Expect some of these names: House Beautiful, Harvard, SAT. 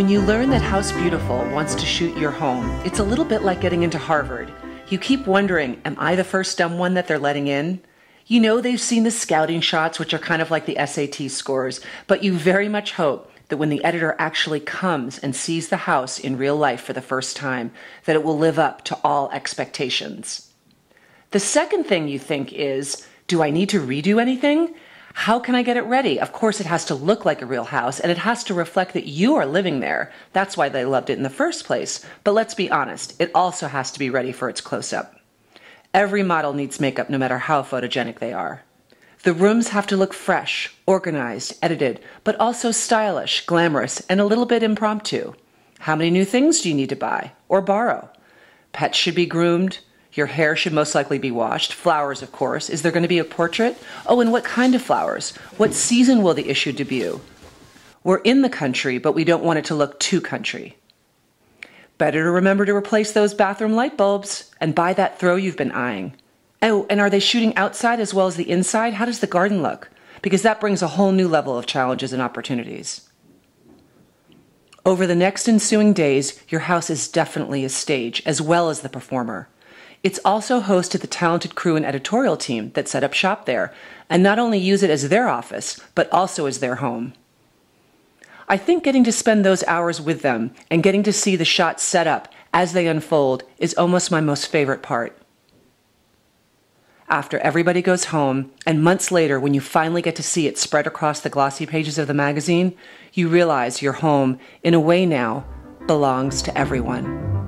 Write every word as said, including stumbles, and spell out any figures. When you learn that House Beautiful wants to shoot your home, it's a little bit like getting into Harvard. You keep wondering, am I the first dumb one that they're letting in? You know they've seen the scouting shots, which are kind of like the S A T scores, but you very much hope that when the editor actually comes and sees the house in real life for the first time, that it will live up to all expectations. The second thing you think is, do I need to redo anything? How can I get it ready? Of course, it has to look like a real house, and it has to reflect that you are living there. That's why they loved it in the first place. But let's be honest, it also has to be ready for its close-up. Every model needs makeup, no matter how photogenic they are. The rooms have to look fresh, organized, edited, but also stylish, glamorous, and a little bit impromptu. How many new things do you need to buy or borrow? Pets should be groomed. Your hair should most likely be washed. Flowers, of course. Is there going to be a portrait? Oh, and what kind of flowers? What season will the issue debut? We're in the country, but we don't want it to look too country. Better to remember to replace those bathroom light bulbs and buy that throw you've been eyeing. Oh, and are they shooting outside as well as the inside? How does the garden look? Because that brings a whole new level of challenges and opportunities. Over the next ensuing days, your house is definitely a stage, as well as the performer. It's also host to the talented crew and editorial team that set up shop there, and not only use it as their office, but also as their home. I think getting to spend those hours with them and getting to see the shots set up as they unfold is almost my most favorite part. After everybody goes home, and months later when you finally get to see it spread across the glossy pages of the magazine, you realize your home, in a way now, belongs to everyone.